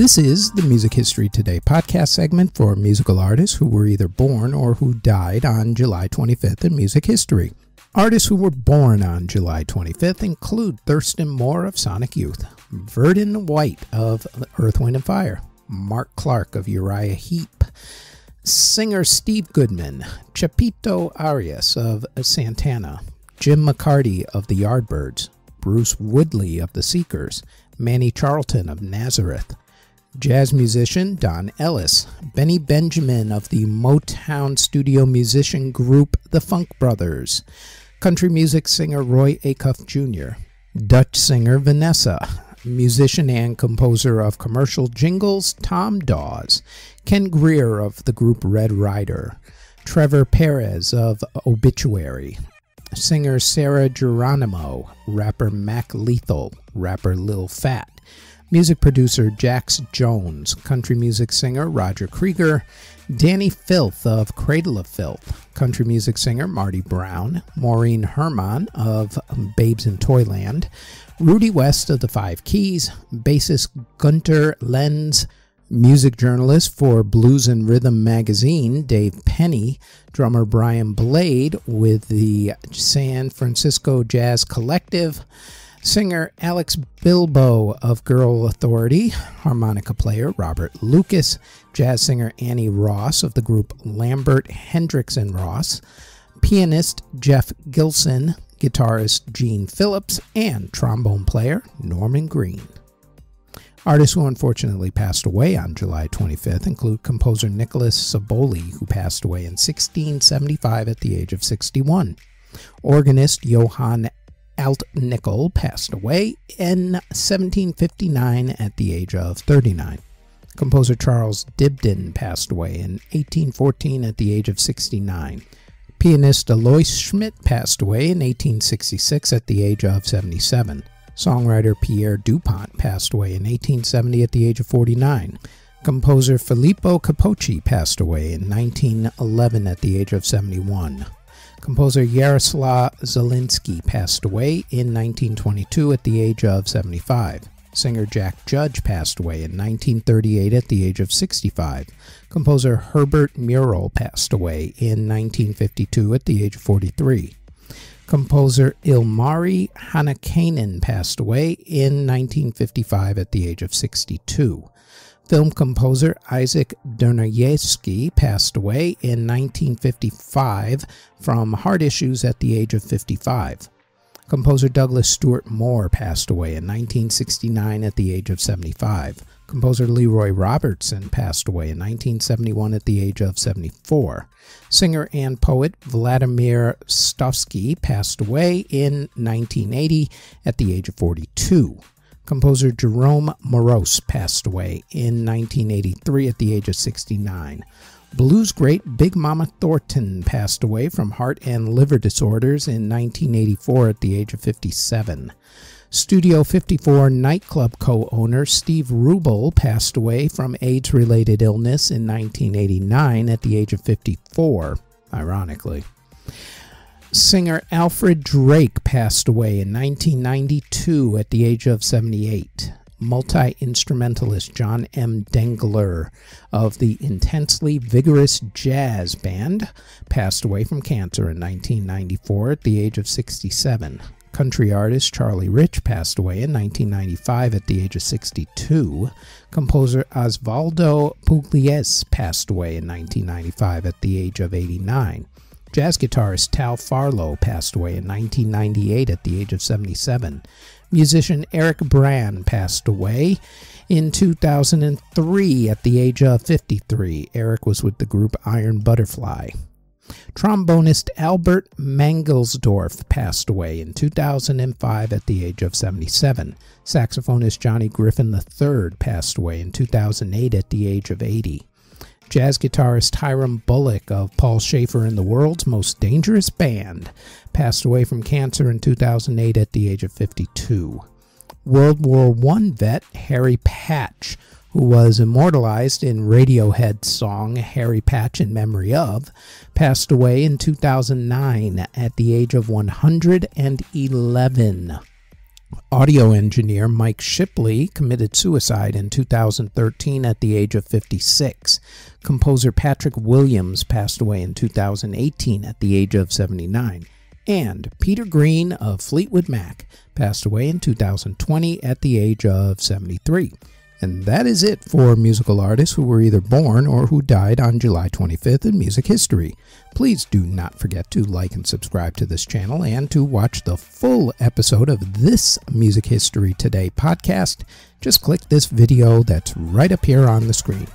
This is the Music History Today podcast segment for musical artists who were either born or who died on July 25th in music history. Artists who were born on July 25th include Thurston Moore of Sonic Youth, Verdine White of Earth, Wind & Fire, Mark Clark of Uriah Heep, singer Steve Goodman, Chepito Areas of Santana, Jim McCarty of the Yardbirds, Bruce Woodley of the Seekers, Manny Charlton of Nazareth, jazz musician Don Ellis, Benny Benjamin of the Motown studio musician group The Funk Brothers, country music singer Roy Acuff Jr., Dutch singer Vanessa, musician and composer of commercial jingles Tom Dawes, Ken Greer of the group Red Rider, Trevor Peres of Obituary, singer Sarah Geronimo, rapper Mac Lethal, rapper Lil Phat, music producer Jax Jones, country music singer Roger Creager, Danny Filth of Cradle of Filth, country music singer Marty Brown, Maureen Herman of Babes in Toyland, Rudy West of the Five Keys, bassist Gunter Lenz, music journalist for Blues and Rhythm magazine Dave Penny, drummer Brian Blade with the San Francisco Jazz Collective, singer Alex Bilbo of Girl Authority, harmonica player Robert Lucas, jazz singer Annie Ross of the group Lambert Hendricks and Ross, pianist Jeff Gilson, guitarist Gene Phillips, and trombone player Norman Green. Artists who unfortunately passed away on July 25th include composer Nicholas Saboli, who passed away in 1675 at the age of 61, organist Johann Altnickel passed away in 1759 at the age of 39. Composer Charles Dibdin passed away in 1814 at the age of 69. Pianist Alois Schmidt passed away in 1866 at the age of 77. Songwriter Pierre Dupont passed away in 1870 at the age of 49. Composer Filippo Capocci passed away in 1911 at the age of 71. Composer Yaroslav Zelinsky passed away in 1922 at the age of 75. Singer Jack Judge passed away in 1938 at the age of 65. Composer Herbert Murrell passed away in 1952 at the age of 43. Composer Ilmari Hanakainen passed away in 1955 at the age of 62. Film composer Isaac Dernayevsky passed away in 1955 from heart issues at the age of 55. Composer Douglas Stewart Moore passed away in 1969 at the age of 75. Composer Leroy Robertson passed away in 1971 at the age of 74. Singer and poet Vladimir Stovsky passed away in 1980 at the age of 42. Composer Jerome Morose passed away in 1983 at the age of 69. Blues great Big Mama Thornton passed away from heart and liver disorders in 1984 at the age of 57. Studio 54 nightclub co-owner Steve Rubel passed away from AIDS-related illness in 1989 at the age of 54, ironically. Singer Alfred Drake passed away in 1992 at the age of 78. Multi-instrumentalist John M. Dengler of the intensely vigorous jazz band passed away from cancer in 1994 at the age of 67. Country artist Charlie Rich passed away in 1995 at the age of 62. Composer Osvaldo Pugliese passed away in 1995 at the age of 89. Jazz guitarist Tal Farlow passed away in 1998 at the age of 77. Musician Eric Brand passed away in 2003 at the age of 53. Eric was with the group Iron Butterfly. Trombonist Albert Mangelsdorf passed away in 2005 at the age of 77. Saxophonist Johnny Griffin III passed away in 2008 at the age of 80. Jazz guitarist Hiram Bullock of Paul Schaefer and the World's Most Dangerous Band passed away from cancer in 2008 at the age of 52. World War I vet Harry Patch, who was immortalized in Radiohead's song Harry Patch in Memory Of, passed away in 2009 at the age of 111. Audio engineer Mike Shipley committed suicide in 2013 at the age of 56. Composer Patrick Williams passed away in 2018 at the age of 79. And Peter Green of Fleetwood Mac passed away in 2020 at the age of 73. And that is it for musical artists who were either born or who died on July 25th in music history. Please do not forget to like and subscribe to this channel and to watch the full episode of this Music History Today podcast. Just click this video that's right up here on the screen.